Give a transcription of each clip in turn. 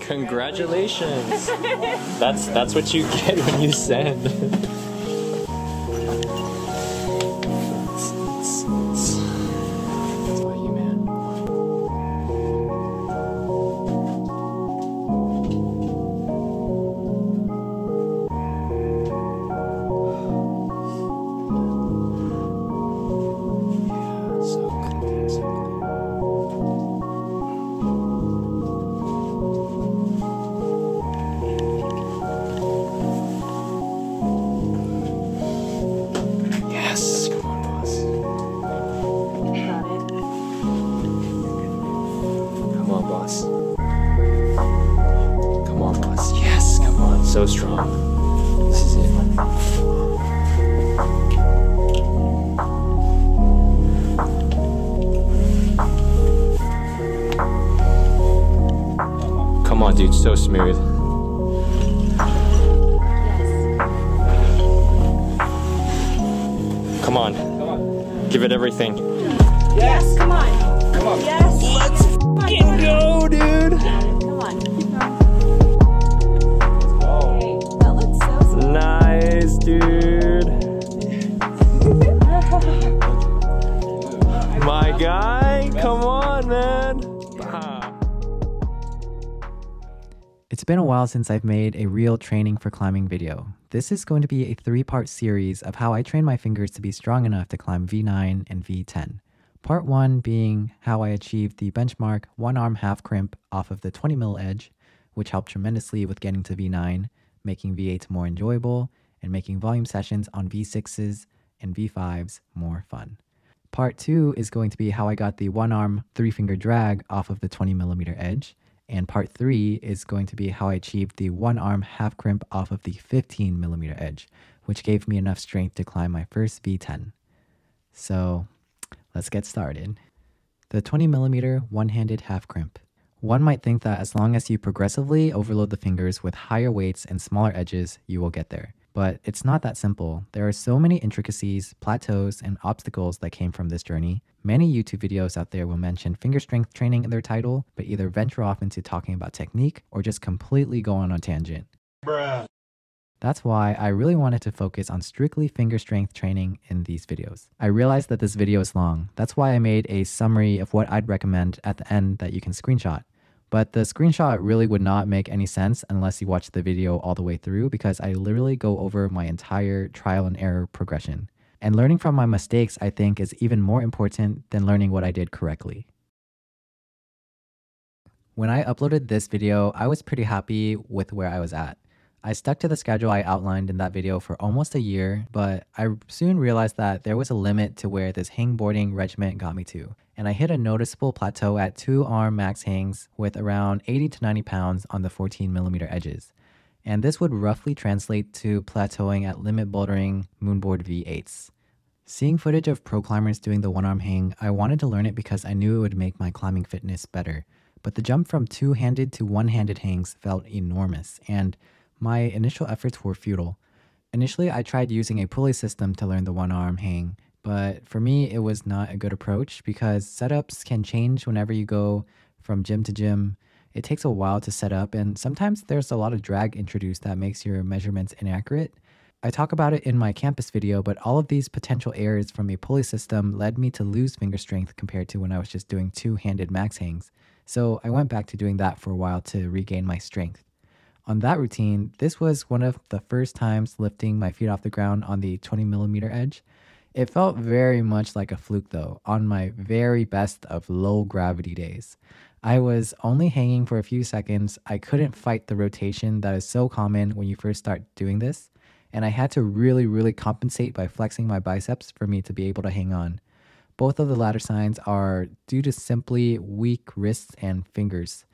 Congratulations! That's what you get when you send. That's why you, man. Yeah, so clean, so clean. So strong. This is it. Come on, dude. So smooth. Yes. Come on. Come on. Give it everything. Yes. Come on. Come on. Yes. Let's f***ing go, dude. Nice, dude. My guy, come on, man. It's been a while since I've made a real training for climbing video. This is going to be a three-part series of how I train my fingers to be strong enough to climb V9 and V10. Part one being how I achieved the benchmark one-arm half crimp off of the 20mm edge, which helped tremendously with getting to V9. Making V8s more enjoyable, and making volume sessions on V6s and V5s more fun. Part 2 is going to be how I got the one-arm, three-finger drag off of the 20mm edge, and Part 3 is going to be how I achieved the one-arm half crimp off of the 15mm edge, which gave me enough strength to climb my first V10. So, let's get started. The 20mm one-handed half crimp. One might think that as long as you progressively overload the fingers with higher weights and smaller edges, you will get there. But it's not that simple. There are so many intricacies, plateaus, and obstacles that came from this journey. Many YouTube videos out there will mention finger strength training in their title, but either venture off into talking about technique or just completely go on a tangent. Bruh. That's why I really wanted to focus on strictly finger strength training in these videos. I realized that this video is long. That's why I made a summary of what I'd recommend at the end that you can screenshot. But the screenshot really would not make any sense unless you watch the video all the way through, because I literally go over my entire trial and error progression. And learning from my mistakes, I think, is even more important than learning what I did correctly. When I uploaded this video, I was pretty happy with where I was at. I stuck to the schedule I outlined in that video for almost a year, but I soon realized that there was a limit to where this hangboarding regiment got me to, and I hit a noticeable plateau at two-arm max hangs with around 80 to 90 pounds on the 14mm edges. And this would roughly translate to plateauing at limit bouldering Moonboard V8s. Seeing footage of pro climbers doing the one-arm hang, I wanted to learn it because I knew it would make my climbing fitness better, but the jump from two-handed to one-handed hangs felt enormous, and my initial efforts were futile. Initially, I tried using a pulley system to learn the one-arm hang, but for me, it was not a good approach because setups can change whenever you go from gym to gym. It takes a while to set up, and sometimes there's a lot of drag introduced that makes your measurements inaccurate. I talk about it in my campus video, but all of these potential errors from a pulley system led me to lose finger strength compared to when I was just doing two-handed max hangs. So I went back to doing that for a while to regain my strength. On that routine, this was one of the first times lifting my feet off the ground on the 20mm edge. It felt very much like a fluke though, on my very best of low gravity days. I was only hanging for a few seconds, I couldn't fight the rotation that is so common when you first start doing this, and I had to really compensate by flexing my biceps for me to be able to hang on. Both of the latter signs are due to simply weak wrists and fingers.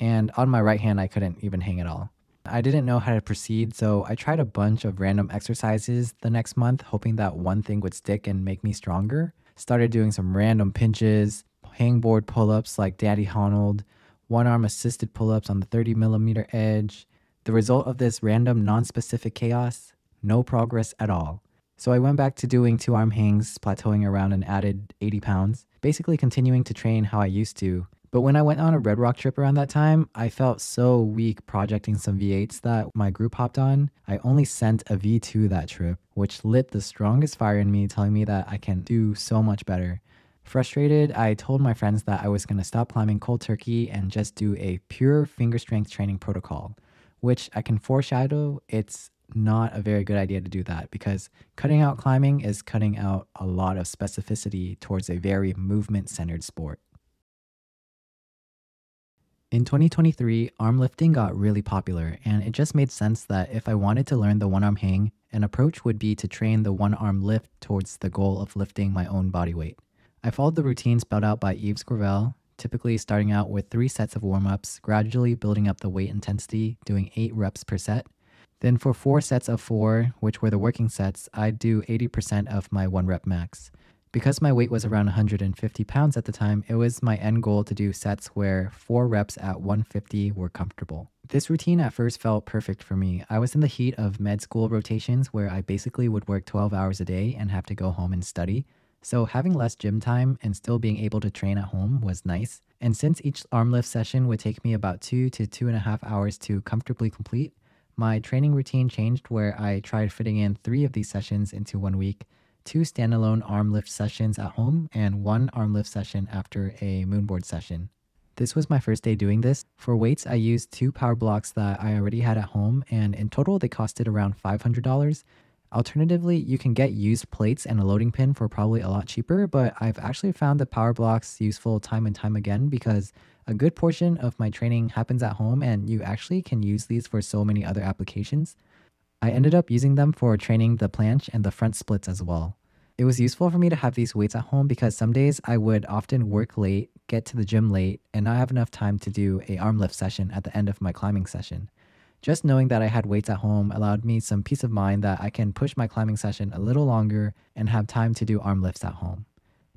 And on my right hand, I couldn't even hang at all. I didn't know how to proceed, so I tried a bunch of random exercises the next month, hoping that one thing would stick and make me stronger. Started doing some random pinches, hangboard pull-ups like Daddy Honnold, one-arm assisted pull-ups on the 30mm edge. The result of this random, non-specific chaos? No progress at all. So I went back to doing two-arm hangs, plateauing around an added 80 pounds, basically continuing to train how I used to, But when I went on a Red Rock trip around that time, I felt so weak projecting some V8s that my group hopped on. I only sent a V2 that trip, which lit the strongest fire in me, telling me that I can do so much better. Frustrated, I told my friends that I was going to stop climbing cold turkey and just do a pure finger strength training protocol, which I can foreshadow, it's not a very good idea to do that because cutting out climbing is cutting out a lot of specificity towards a very movement-centered sport. In 2023, arm lifting got really popular, and it just made sense that if I wanted to learn the one-arm hang, an approach would be to train the one-arm lift towards the goal of lifting my own body weight. I followed the routine spelled out by Yves Gravel, typically starting out with 3 sets of warm-ups, gradually building up the weight intensity, doing 8 reps per set. Then for 4 sets of 4, which were the working sets, I'd do 80% of my 1 rep max. Because my weight was around 150 pounds at the time, it was my end goal to do sets where 4 reps at 150 were comfortable. This routine at first felt perfect for me. I was in the heat of med school rotations where I basically would work 12 hours a day and have to go home and study. So having less gym time and still being able to train at home was nice. And since each arm lift session would take me about 2 to 2.5 hours to comfortably complete, my training routine changed where I tried fitting in 3 of these sessions into one week, 2 standalone arm lift sessions at home, and 1 arm lift session after a moonboard session. This was my first day doing this. For weights, I used 2 power blocks that I already had at home, and in total they costed around $500. Alternatively, you can get used plates and a loading pin for probably a lot cheaper, but I've actually found the power blocks useful time and time again because a good portion of my training happens at home and you actually can use these for so many other applications. I ended up using them for training the planche and the front splits as well. It was useful for me to have these weights at home because some days I would often work late, get to the gym late, and not have enough time to do an arm lift session at the end of my climbing session. Just knowing that I had weights at home allowed me some peace of mind that I can push my climbing session a little longer and have time to do arm lifts at home.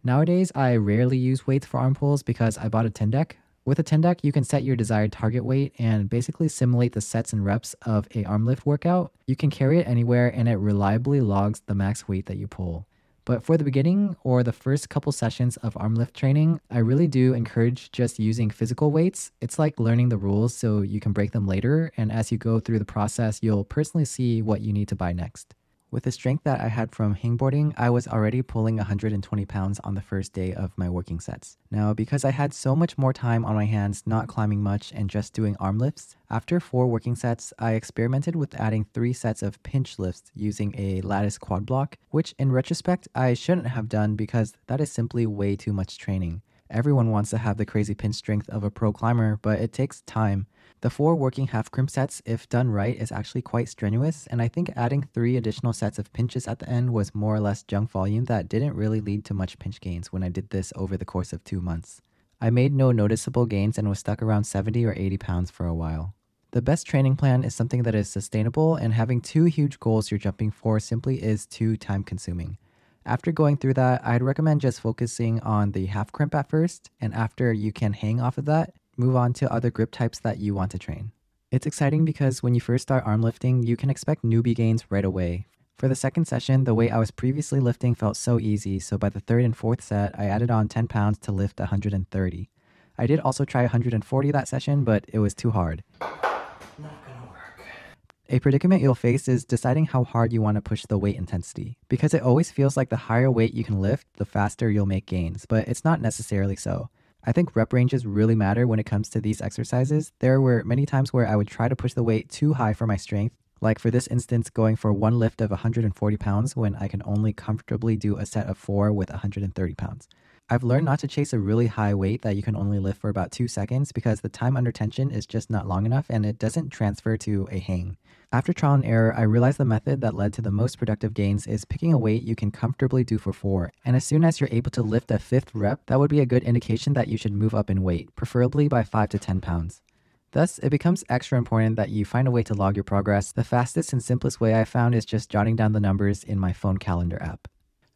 Nowadays, I rarely use weights for arm pulls because I bought a 10 deck. With a 10 deck, you can set your desired target weight and basically simulate the sets and reps of an arm lift workout. You can carry it anywhere and it reliably logs the max weight that you pull. But for the beginning or the first couple sessions of arm lift training, I really do encourage just using physical weights. It's like learning the rules so you can break them later, and as you go through the process, you'll personally see what you need to buy next. With the strength that I had from hangboarding, I was already pulling 120 pounds on the first day of my working sets. Now, because I had so much more time on my hands, not climbing much and just doing arm lifts, after 4 working sets, I experimented with adding 3 sets of pinch lifts using a Lattice quad block, which in retrospect, I shouldn't have done because that is simply way too much training. Everyone wants to have the crazy pinch strength of a pro climber, but it takes time. The 4 working half crimp sets, if done right, is actually quite strenuous, and I think adding 3 additional sets of pinches at the end was more or less junk volume that didn't really lead to much pinch gains when I did this over the course of 2 months. I made no noticeable gains and was stuck around 70 or 80 pounds for a while. The best training plan is something that is sustainable, and having 2 huge goals you're jumping for simply is too time-consuming. After going through that, I'd recommend just focusing on the half crimp at first, and after you can hang off of that, move on to other grip types that you want to train. It's exciting because when you first start arm lifting, you can expect newbie gains right away. For the second session, the weight I was previously lifting felt so easy, so by the 3rd and 4th set, I added on 10 pounds to lift 130. I did also try 140 that session, but it was too hard. A predicament you'll face is deciding how hard you want to push the weight intensity, because it always feels like the higher weight you can lift, the faster you'll make gains, but it's not necessarily so. I think rep ranges really matter when it comes to these exercises. There were many times where I would try to push the weight too high for my strength, like for this instance going for 1 lift of 140 pounds when I can only comfortably do a set of 4 with 130 pounds. I've learned not to chase a really high weight that you can only lift for about 2 seconds because the time under tension is just not long enough and it doesn't transfer to a hang. After trial and error, I realized the method that led to the most productive gains is picking a weight you can comfortably do for 4, and as soon as you're able to lift a 5th rep, that would be a good indication that you should move up in weight, preferably by 5 to 10 pounds. Thus, it becomes extra important that you find a way to log your progress. The fastest and simplest way I found is just jotting down the numbers in my phone calendar app.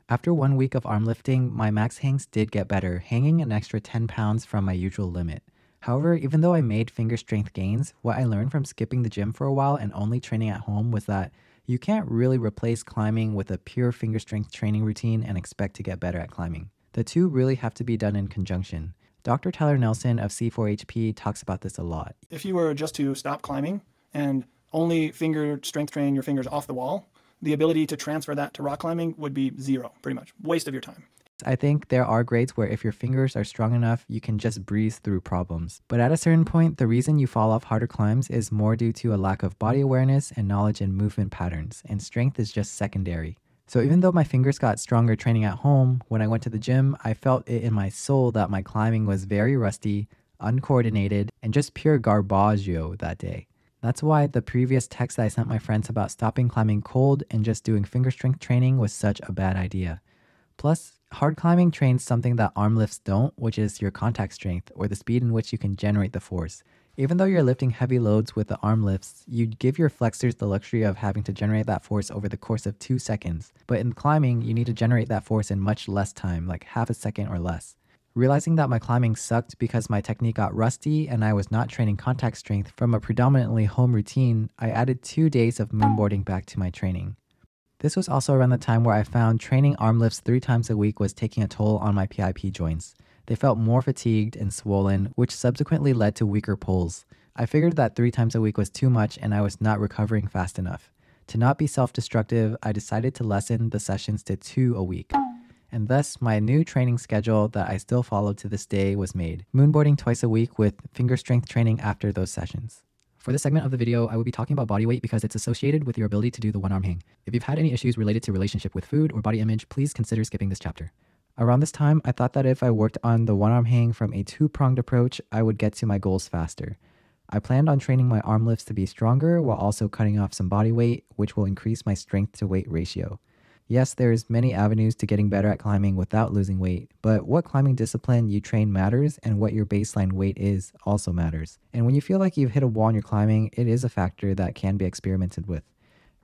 After 1 week of arm lifting, my max hangs did get better, hanging an extra 10 pounds from my usual limit. However, even though I made finger strength gains, what I learned from skipping the gym for a while and only training at home was that you can't really replace climbing with a pure finger strength training routine and expect to get better at climbing. The two really have to be done in conjunction. Dr. Tyler Nelson of C4HP talks about this a lot. If you were just to stop climbing and only finger strength train your fingers off the wall, the ability to transfer that to rock climbing would be zero, pretty much. Waste of your time. I think there are grades where if your fingers are strong enough, you can just breeze through problems. But at a certain point, the reason you fall off harder climbs is more due to a lack of body awareness and knowledge in movement patterns, and strength is just secondary. So even though my fingers got stronger training at home, when I went to the gym, I felt it in my soul that my climbing was very rusty, uncoordinated, and just pure garbaggio that day. That's why the previous text that I sent my friends about stopping climbing cold and just doing finger strength training was such a bad idea. Plus, hard climbing trains something that arm lifts don't, which is your contact strength, or the speed in which you can generate the force. Even though you're lifting heavy loads with the arm lifts, you'd give your flexors the luxury of having to generate that force over the course of 2 seconds. But in climbing, you need to generate that force in much less time, like half a second or less. Realizing that my climbing sucked because my technique got rusty and I was not training contact strength from a predominantly home routine, I added 2 days of moonboarding back to my training. This was also around the time where I found training arm lifts 3 times a week was taking a toll on my PIP joints. They felt more fatigued and swollen, which subsequently led to weaker pulls. I figured that 3 times a week was too much and I was not recovering fast enough. To not be self-destructive, I decided to lessen the sessions to 2 a week. And thus, my new training schedule that I still follow to this day was made. Moonboarding 2 times a week with finger strength training after those sessions. For this segment of the video, I will be talking about body weight because it's associated with your ability to do the one-arm hang. If you've had any issues related to relationship with food or body image, please consider skipping this chapter. Around this time, I thought that if I worked on the one-arm hang from a 2-pronged approach, I would get to my goals faster. I planned on training my arm lifts to be stronger while also cutting off some body weight, which will increase my strength-to-weight ratio. Yes, there's many avenues to getting better at climbing without losing weight, but what climbing discipline you train matters, and what your baseline weight is also matters. And when you feel like you've hit a wall in your climbing, it is a factor that can be experimented with.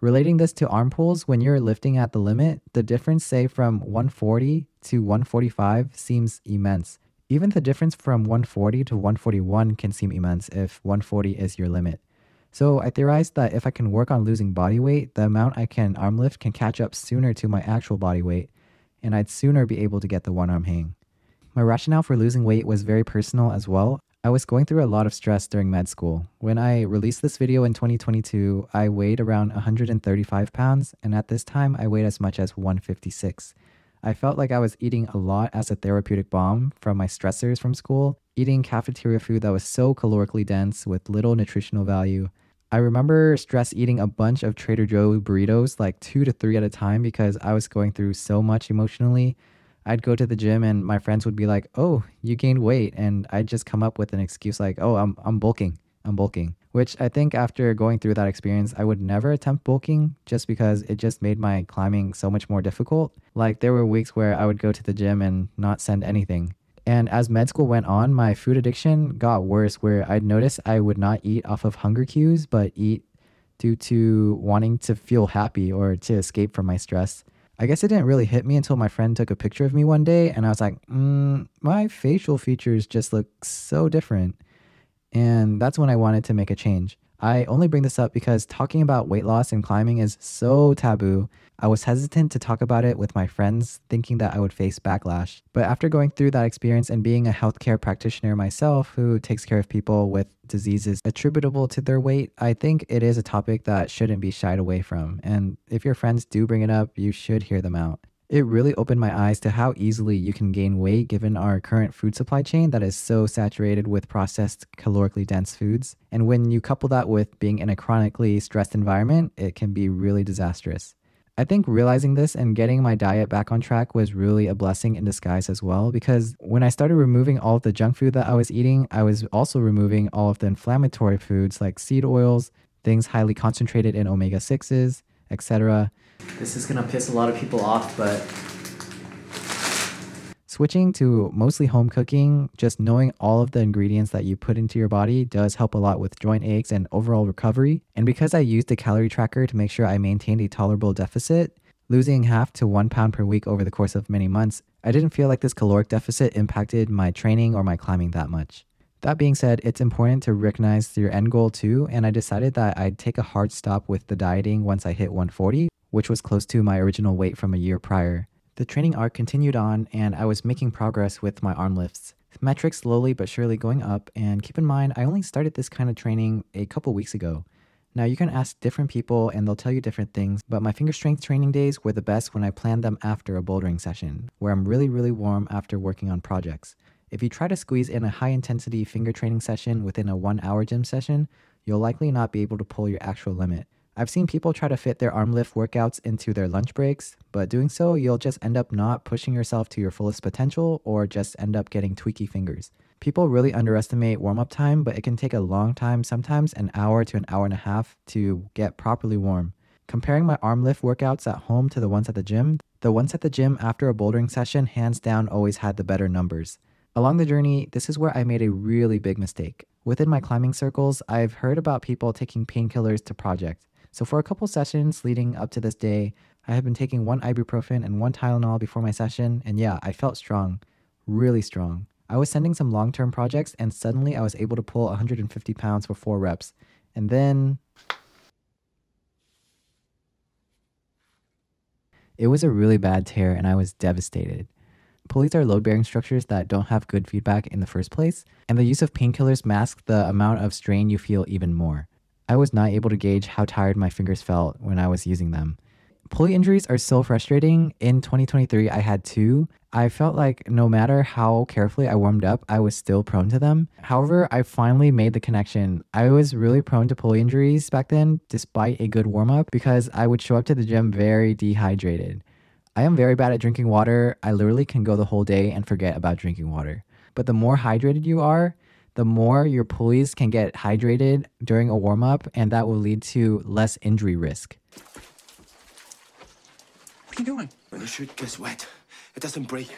Relating this to arm pulls, when you're lifting at the limit, the difference, say, from 140 to 145 seems immense. Even the difference from 140 to 141 can seem immense if 140 is your limit. So I theorized that if I can work on losing body weight, the amount I can arm lift can catch up sooner to my actual body weight, and I'd sooner be able to get the one-arm hang. My rationale for losing weight was very personal as well. I was going through a lot of stress during med school. When I released this video in 2022, I weighed around 135 pounds, and at this time, I weighed as much as 156. I felt like I was eating a lot as a therapeutic bomb from my stressors from school, eating cafeteria food that was so calorically dense with little nutritional value. I remember stress eating a bunch of Trader Joe burritos, like 2 to 3 at a time, because I was going through so much emotionally. I'd go to the gym and my friends would be like, "Oh, you gained weight." And I'd just come up with an excuse like, "Oh, I'm bulking, which I think after going through that experience, I would never attempt bulking just because it just made my climbing so much more difficult. Like there were weeks where I would go to the gym and not send anything. And as med school went on, my food addiction got worse where I'd notice I would not eat off of hunger cues, but eat due to wanting to feel happy or to escape from my stress. I guess it didn't really hit me until my friend took a picture of me one day and I was like, my facial features just look so different. And that's when I wanted to make a change. I only bring this up because talking about weight loss and climbing is so taboo. I was hesitant to talk about it with my friends, thinking that I would face backlash. But after going through that experience and being a healthcare practitioner myself who takes care of people with diseases attributable to their weight, I think it is a topic that shouldn't be shied away from. And if your friends do bring it up, you should hear them out. It really opened my eyes to how easily you can gain weight given our current food supply chain that is so saturated with processed, calorically dense foods. And when you couple that with being in a chronically stressed environment, it can be really disastrous. I think realizing this and getting my diet back on track was really a blessing in disguise as well, because when I started removing all of the junk food that I was eating, I was also removing all of the inflammatory foods like seed oils, things highly concentrated in omega-6s, etc. This is gonna piss a lot of people off, but switching to mostly home cooking, just knowing all of the ingredients that you put into your body does help a lot with joint aches and overall recovery. And because I used a calorie tracker to make sure I maintained a tolerable deficit, losing half to 1 pound per week over the course of many months, I didn't feel like this caloric deficit impacted my training or my climbing that much. That being said, it's important to recognize your end goal too, and I decided that I'd take a hard stop with the dieting once I hit 140, which was close to my original weight from a year prior. The training arc continued on, and I was making progress with my arm lifts. metric slowly but surely going up, and keep in mind, I only started this kind of training a couple weeks ago. Now you can ask different people and they'll tell you different things, but my finger strength training days were the best when I planned them after a bouldering session, where I'm really warm after working on projects. If you try to squeeze in a high intensity finger training session within a 1 hour gym session, you'll likely not be able to pull your actual limit. I've seen people try to fit their arm lift workouts into their lunch breaks, but doing so, you'll just end up not pushing yourself to your fullest potential or just end up getting tweaky fingers. People really underestimate warm-up time, but it can take a long time, sometimes an hour to an hour and a half, to get properly warm. Comparing my arm lift workouts at home to the ones at the gym, after a bouldering session hands down always had the better numbers. Along the journey, this is where I made a really big mistake. Within my climbing circles, I've heard about people taking painkillers to project. So for a couple sessions leading up to this day, I have been taking 1 ibuprofen and 1 Tylenol before my session, and yeah, I felt strong. Really strong. I was sending some long-term projects, and suddenly I was able to pull 150 pounds for 4 reps. And then... it was a really bad tear, and I was devastated. Pulleys are load-bearing structures that don't have good feedback in the first place, and the use of painkillers masks the amount of strain you feel even more. I was not able to gauge how tired my fingers felt when I was using them. Pulley injuries are so frustrating. In 2023, I had 2. I felt like no matter how carefully I warmed up, I was still prone to them. However, I finally made the connection. I was really prone to pulley injuries back then, despite a good warm-up, because I would show up to the gym very dehydrated. I am very bad at drinking water. I literally can go the whole day and forget about drinking water. But the more hydrated you are, the more your pulleys can get hydrated during a warm-up, and that will lead to less injury risk. What are you doing? When the shirt gets wet, it doesn't break.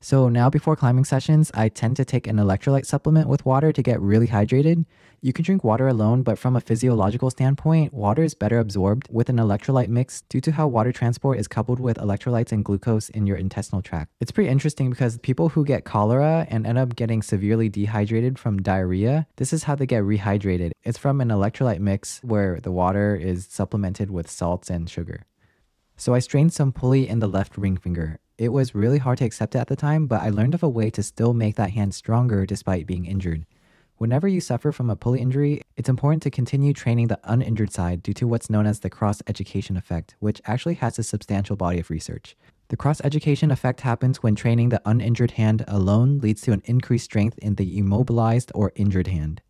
So now before climbing sessions, I tend to take an electrolyte supplement with water to get really hydrated. You can drink water alone, but from a physiological standpoint, water is better absorbed with an electrolyte mix due to how water transport is coupled with electrolytes and glucose in your intestinal tract. It's pretty interesting because people who get cholera and end up getting severely dehydrated from diarrhea, this is how they get rehydrated. It's from an electrolyte mix where the water is supplemented with salts and sugar. So I strained some pulley in the left ring finger. It was really hard to accept it at the time, but I learned of a way to still make that hand stronger despite being injured. Whenever you suffer from a pulley injury, it's important to continue training the uninjured side due to what's known as the cross-education effect, which actually has a substantial body of research. The cross-education effect happens when training the uninjured hand alone leads to an increased strength in the immobilized or injured hand.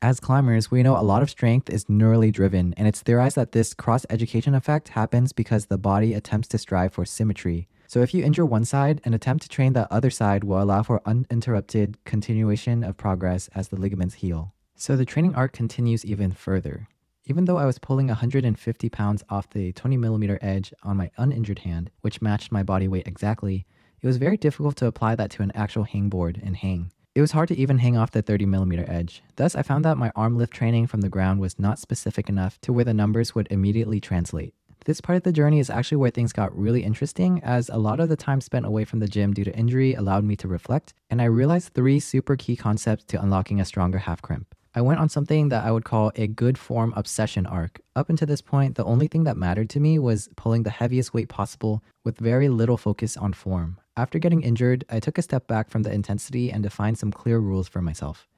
As climbers, we know a lot of strength is neurally driven, and it's theorized that this cross-education effect happens because the body attempts to strive for symmetry. So if you injure one side, an attempt to train the other side will allow for uninterrupted continuation of progress as the ligaments heal. So the training arc continues even further. Even though I was pulling 150 pounds off the 20mm edge on my uninjured hand, which matched my body weight exactly, it was very difficult to apply that to an actual hangboard and hang. It was hard to even hang off the 30mm edge. Thus, I found that my arm lift training from the ground was not specific enough to where the numbers would immediately translate. This part of the journey is actually where things got really interesting, as a lot of the time spent away from the gym due to injury allowed me to reflect, and I realized 3 super key concepts to unlocking a stronger half crimp. I went on something that I would call a good form obsession arc. Up until this point, the only thing that mattered to me was pulling the heaviest weight possible with very little focus on form. After getting injured, I took a step back from the intensity and defined some clear rules for myself.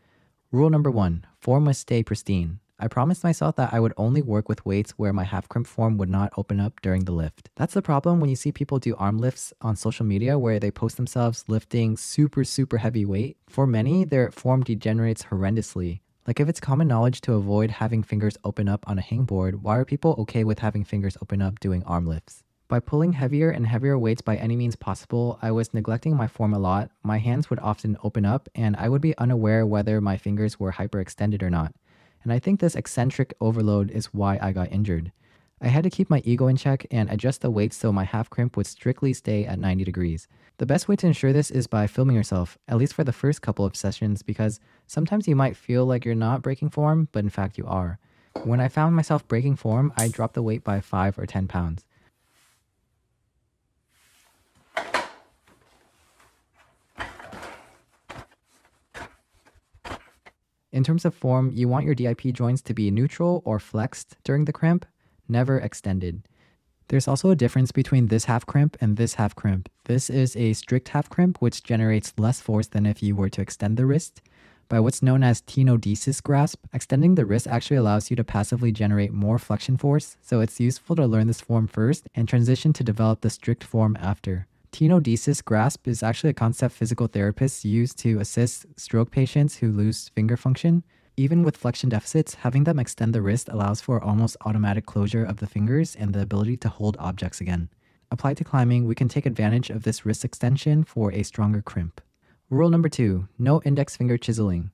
Rule number 1, form must stay pristine. I promised myself that I would only work with weights where my half crimp form would not open up during the lift. That's the problem when you see people do arm lifts on social media where they post themselves lifting super heavy weight. For many, their form degenerates horrendously. Like if it's common knowledge to avoid having fingers open up on a hangboard, why are people okay with having fingers open up doing arm lifts? By pulling heavier and heavier weights by any means possible, I was neglecting my form a lot. My hands would often open up and I would be unaware whether my fingers were hyperextended or not. And I think this eccentric overload is why I got injured. I had to keep my ego in check and adjust the weights so my half crimp would strictly stay at 90 degrees. The best way to ensure this is by filming yourself, at least for the first couple of sessions, because sometimes you might feel like you're not breaking form, but in fact you are. When I found myself breaking form, I dropped the weight by 5 or 10 pounds. In terms of form, you want your DIP joints to be neutral or flexed during the crimp, never extended. There's also a difference between this half crimp and this half crimp. This is a strict half crimp, which generates less force than if you were to extend the wrist. By what's known as tenodesis grasp, extending the wrist actually allows you to passively generate more flexion force, so it's useful to learn this form first and transition to develop the strict form after. Tenodesis grasp is actually a concept physical therapists use to assist stroke patients who lose finger function. Even with flexion deficits, having them extend the wrist allows for almost automatic closure of the fingers and the ability to hold objects again. Applied to climbing, we can take advantage of this wrist extension for a stronger crimp. Rule number 2, no index finger chiseling.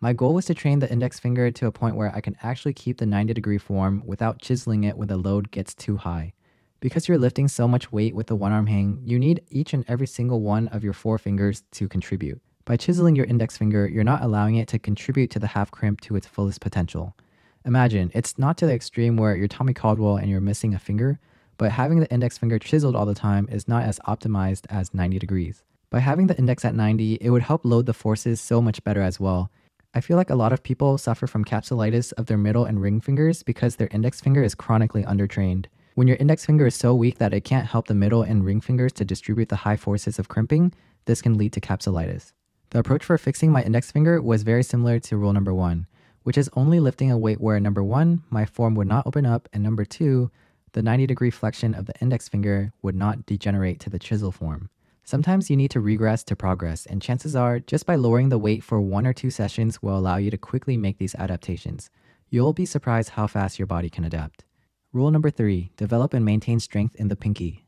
My goal was to train the index finger to a point where I can actually keep the 90-degree form without chiseling it when the load gets too high. Because you're lifting so much weight with the one-arm hang, you need each and every single one of your four fingers to contribute. By chiseling your index finger, you're not allowing it to contribute to the half crimp to its fullest potential. Imagine, it's not to the extreme where you're Tommy Caldwell and you're missing a finger, but having the index finger chiseled all the time is not as optimized as 90 degrees. By having the index at 90, it would help load the forces so much better as well. I feel like a lot of people suffer from capsulitis of their middle and ring fingers because their index finger is chronically undertrained. When your index finger is so weak that it can't help the middle and ring fingers to distribute the high forces of crimping, this can lead to capsulitis. The approach for fixing my index finger was very similar to rule number 1, which is only lifting a weight where number 1, my form would not open up, and number 2, the 90-degree flexion of the index finger would not degenerate to the chisel form. Sometimes you need to regress to progress, and chances are, just by lowering the weight for 1 or 2 sessions will allow you to quickly make these adaptations. You'll be surprised how fast your body can adapt. Rule number 3, develop and maintain strength in the pinky.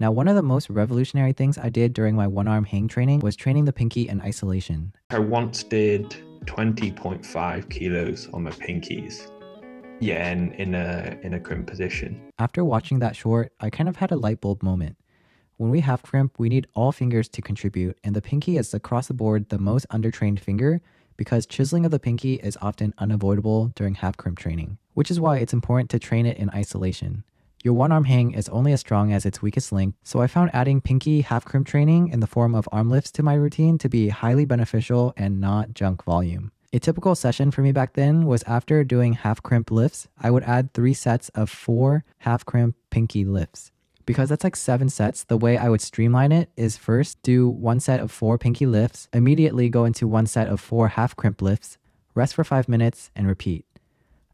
Now, one of the most revolutionary things I did during my one-arm hang training was training the pinky in isolation. I once did 20.5 kilos on my pinkies. Yeah, in a crimp position. After watching that short, I kind of had a light bulb moment. When we half crimp, we need all fingers to contribute, and the pinky is across the board the most undertrained finger because chiseling of the pinky is often unavoidable during half crimp training, which is why it's important to train it in isolation. Your one-arm hang is only as strong as its weakest link, so I found adding pinky half crimp training in the form of arm lifts to my routine to be highly beneficial and not junk volume. A typical session for me back then was after doing half crimp lifts, I would add 3 sets of 4 half crimp pinky lifts. Because that's like 7 sets, the way I would streamline it is first do 1 set of 4 pinky lifts, immediately go into 1 set of 4 half crimp lifts, rest for 5 minutes, and repeat.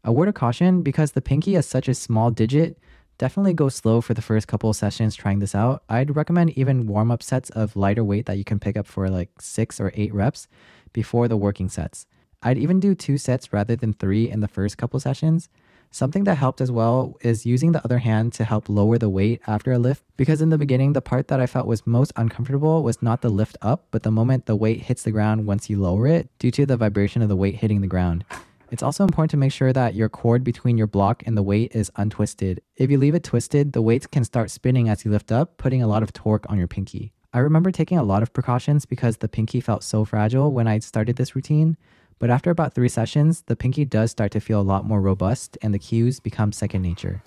A word of caution, because the pinky is such a small digit, definitely go slow for the first couple of sessions trying this out. I'd recommend even warm-up sets of lighter weight that you can pick up for like 6 or 8 reps before the working sets. I'd even do 2 sets rather than 3 in the first couple sessions. Something that helped as well is using the other hand to help lower the weight after a lift, because in the beginning, the part that I felt was most uncomfortable was not the lift up, but the moment the weight hits the ground once you lower it due to the vibration of the weight hitting the ground. It's also important to make sure that your cord between your block and the weight is untwisted. If you leave it twisted, the weights can start spinning as you lift up, putting a lot of torque on your pinky. I remember taking a lot of precautions because the pinky felt so fragile when I started this routine. But after about 3 sessions, the pinky does start to feel a lot more robust and the cues become second nature.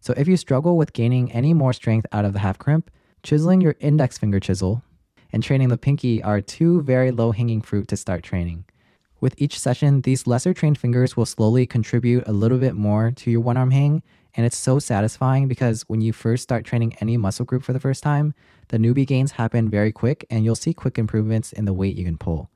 So if you struggle with gaining any more strength out of the half crimp, chiseling your index finger chisel and training the pinky are 2 very low-hanging fruit to start training. With each session, these lesser trained fingers will slowly contribute a little bit more to your one-arm hang, and it's so satisfying because when you first start training any muscle group for the first time, the newbie gains happen very quick and you'll see quick improvements in the weight you can pull.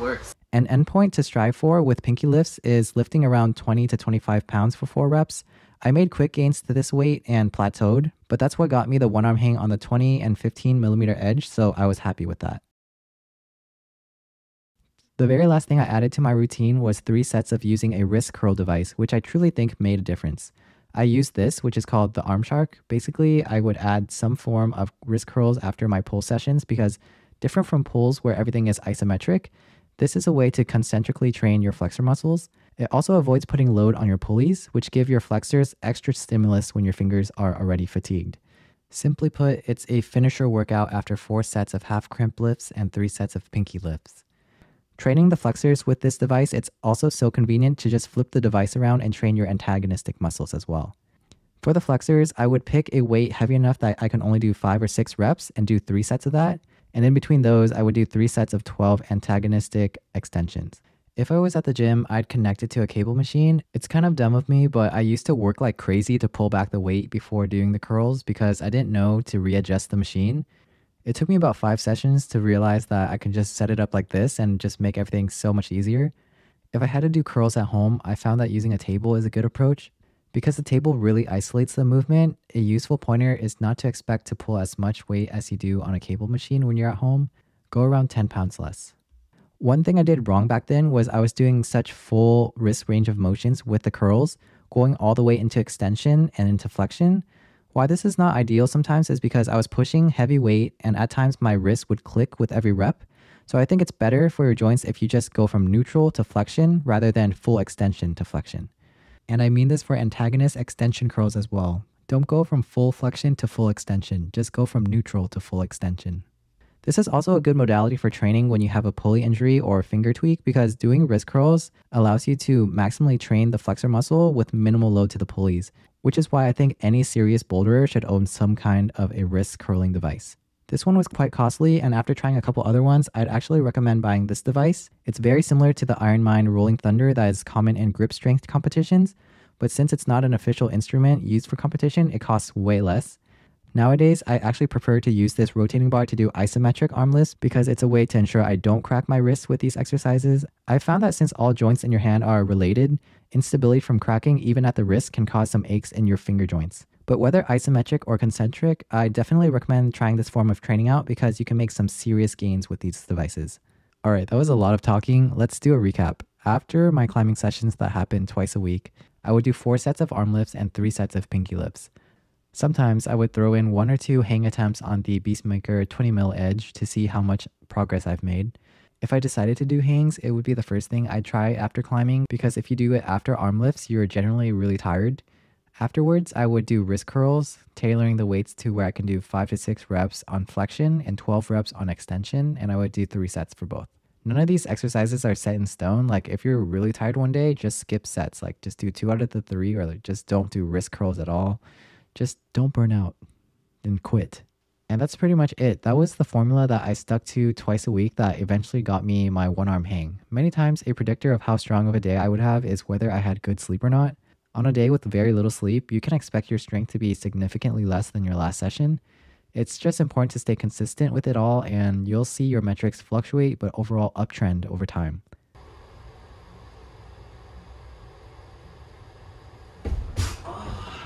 Works. An endpoint to strive for with pinky lifts is lifting around 20 to 25 pounds for 4 reps. I made quick gains to this weight and plateaued, but that's what got me the one-arm hang on the 20 and 15 millimeter edge, so I was happy with that. The very last thing I added to my routine was 3 sets of using a wrist curl device, which I truly think made a difference. I used this, which is called the Arm Shark. Basically, I would add some form of wrist curls after my pull sessions because different from pulls where everything is isometric, this is a way to concentrically train your flexor muscles. It also avoids putting load on your pulleys, which give your flexors extra stimulus when your fingers are already fatigued. Simply put, it's a finisher workout after 4 sets of half crimp lifts and 3 sets of pinky lifts. Training the flexors with this device, it's also so convenient to just flip the device around and train your antagonistic muscles as well. For the flexors, I would pick a weight heavy enough that I can only do 5 or 6 reps and do 3 sets of that. And in between those, I would do 3 sets of 12 antagonistic extensions. If I was at the gym, I'd connect it to a cable machine. It's kind of dumb of me, but I used to work like crazy to pull back the weight before doing the curls because I didn't know to readjust the machine. It took me about 5 sessions to realize that I can just set it up like this and just make everything so much easier. If I had to do curls at home, I found that using a table is a good approach. Because the table really isolates the movement, a useful pointer is not to expect to pull as much weight as you do on a cable machine when you're at home. Go around 10 pounds less. One thing I did wrong back then was I was doing such full wrist range of motions with the curls, going all the way into extension and into flexion. Why this is not ideal sometimes is because I was pushing heavy weight and at times my wrist would click with every rep. So I think it's better for your joints if you just go from neutral to flexion rather than full extension to flexion. And I mean this for antagonist extension curls as well. Don't go from full flexion to full extension, just go from neutral to full extension. This is also a good modality for training when you have a pulley injury or a finger tweak because doing wrist curls allows you to maximally train the flexor muscle with minimal load to the pulleys, which is why I think any serious boulderer should own some kind of a wrist curling device. This one was quite costly, and after trying a couple other ones, I'd actually recommend buying this device. It's very similar to the Iron Mind Rolling Thunder that is common in grip strength competitions, but since it's not an official instrument used for competition, it costs way less. Nowadays, I actually prefer to use this rotating bar to do isometric arm lifts because it's a way to ensure I don't crack my wrists with these exercises. I found that since all joints in your hand are related, instability from cracking even at the wrist can cause some aches in your finger joints. But whether isometric or concentric, I definitely recommend trying this form of training out because you can make some serious gains with these devices. Alright, that was a lot of talking. Let's do a recap. After my climbing sessions that happen twice a week, I would do 4 sets of arm lifts and 3 sets of pinky lifts. Sometimes I would throw in 1 or 2 hang attempts on the Beastmaker 20mm edge to see how much progress I've made. If I decided to do hangs, it would be the first thing I'd try after climbing because if you do it after arm lifts, you're generally really tired. Afterwards, I would do wrist curls, tailoring the weights to where I can do 5 to 6 reps on flexion and 12 reps on extension, and I would do 3 sets for both. None of these exercises are set in stone. Like if you're really tired one day, just skip sets, like just do 2 out of the 3 or like just don't do wrist curls at all. Just don't burn out and quit. And that's pretty much it. That was the formula that I stuck to twice a week that eventually got me my one arm hang. Many times a predictor of how strong of a day I would have is whether I had good sleep or not. On a day with very little sleep, you can expect your strength to be significantly less than your last session. It's just important to stay consistent with it all and you'll see your metrics fluctuate but overall uptrend over time.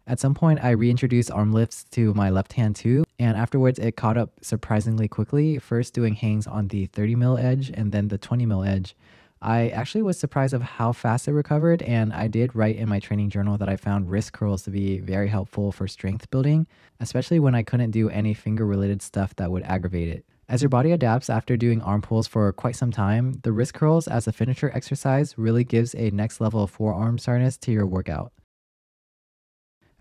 At some point, I reintroduced arm lifts to my left hand too, and afterwards it caught up surprisingly quickly, first doing hangs on the 30mm edge and then the 20mm edge. I actually was surprised of how fast it recovered, and I did write in my training journal that I found wrist curls to be very helpful for strength building, especially when I couldn't do any finger related stuff that would aggravate it. As your body adapts after doing arm pulls for quite some time, the wrist curls as a finisher exercise really gives a next level of forearm hardness to your workout.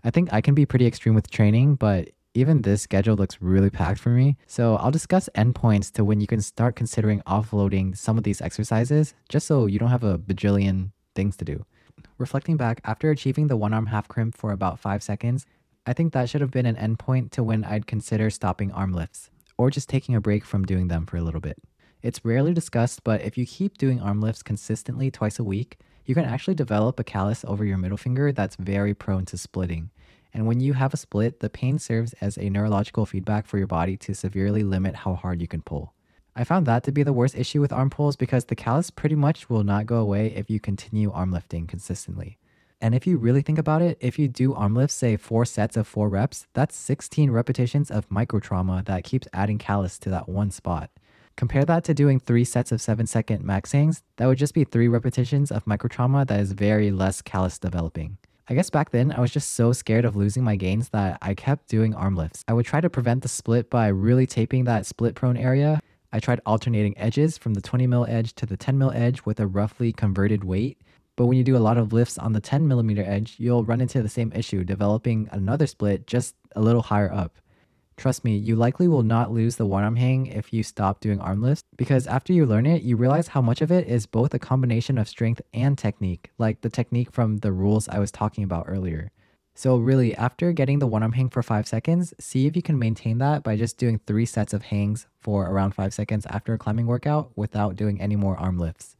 I think I can be pretty extreme with training, but even this schedule looks really packed for me. So I'll discuss endpoints to when you can start considering offloading some of these exercises, just so you don't have a bajillion things to do. Reflecting back, after achieving the one arm half crimp for about 5 seconds, I think that should have been an endpoint to when I'd consider stopping arm lifts, or just taking a break from doing them for a little bit. It's rarely discussed, but if you keep doing arm lifts consistently twice a week, you can actually develop a callus over your middle finger that's very prone to splitting. And when you have a split, the pain serves as a neurological feedback for your body to severely limit how hard you can pull. I found that to be the worst issue with arm pulls because the callus pretty much will not go away if you continue arm lifting consistently. And if you really think about it, if you do arm lifts, say 4 sets of 4 reps, that's 16 repetitions of micro trauma that keeps adding callus to that one spot. Compare that to doing 3 sets of 7-second max hangs. That would just be 3 repetitions of microtrauma that is very less callus developing. I guess back then I was just so scared of losing my gains that I kept doing arm lifts. I would try to prevent the split by really taping that split prone area. I tried alternating edges from the 20mm edge to the 10mm edge with a roughly converted weight. But when you do a lot of lifts on the 10mm edge, you'll run into the same issue, developing another split just a little higher up. Trust me, you likely will not lose the one arm hang if you stop doing arm lifts because after you learn it, you realize how much of it is both a combination of strength and technique, like the technique from the rules I was talking about earlier. So really, after getting the one arm hang for 5 seconds, see if you can maintain that by just doing 3 sets of hangs for around 5 seconds after a climbing workout without doing any more arm lifts.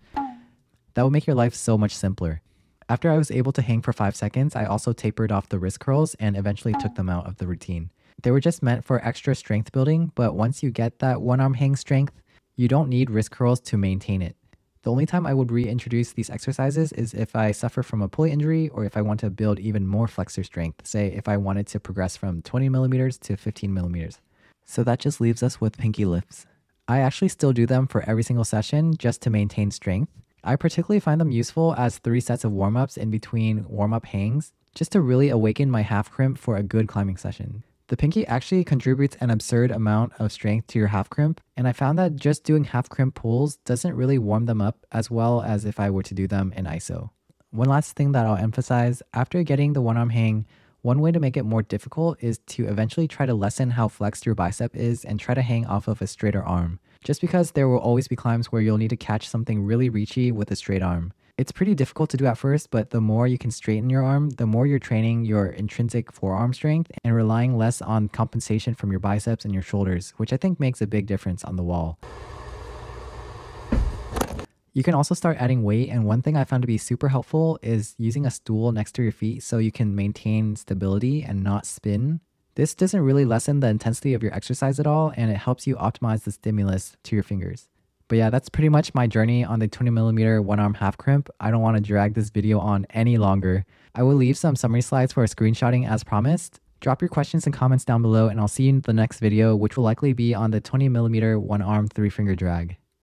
That will make your life so much simpler. After I was able to hang for 5 seconds, I also tapered off the wrist curls and eventually took them out of the routine. They were just meant for extra strength building, but once you get that one arm hang strength, you don't need wrist curls to maintain it. The only time I would reintroduce these exercises is if I suffer from a pulley injury or if I want to build even more flexor strength, say if I wanted to progress from 20mm to 15mm. So that just leaves us with pinky lifts. I actually still do them for every single session just to maintain strength. I particularly find them useful as 3 sets of warm-ups in between warm-up hangs, just to really awaken my half crimp for a good climbing session. The pinky actually contributes an absurd amount of strength to your half crimp, and I found that just doing half crimp pulls doesn't really warm them up as well as if I were to do them in ISO. One last thing that I'll emphasize, after getting the one arm hang, one way to make it more difficult is to eventually try to lessen how flexed your bicep is and try to hang off of a straighter arm. Just because there will always be climbs where you'll need to catch something really reachy with a straight arm. It's pretty difficult to do at first, but the more you can straighten your arm, the more you're training your intrinsic forearm strength and relying less on compensation from your biceps and your shoulders, which I think makes a big difference on the wall. You can also start adding weight, and one thing I found to be super helpful is using a stool next to your feet so you can maintain stability and not spin. This doesn't really lessen the intensity of your exercise at all, and it helps you optimize the stimulus to your fingers. But yeah, that's pretty much my journey on the 20mm one arm half crimp. I don't want to drag this video on any longer. I will leave some summary slides for screenshotting as promised. Drop your questions and comments down below, and I'll see you in the next video, which will likely be on the 20mm one arm 3-finger drag.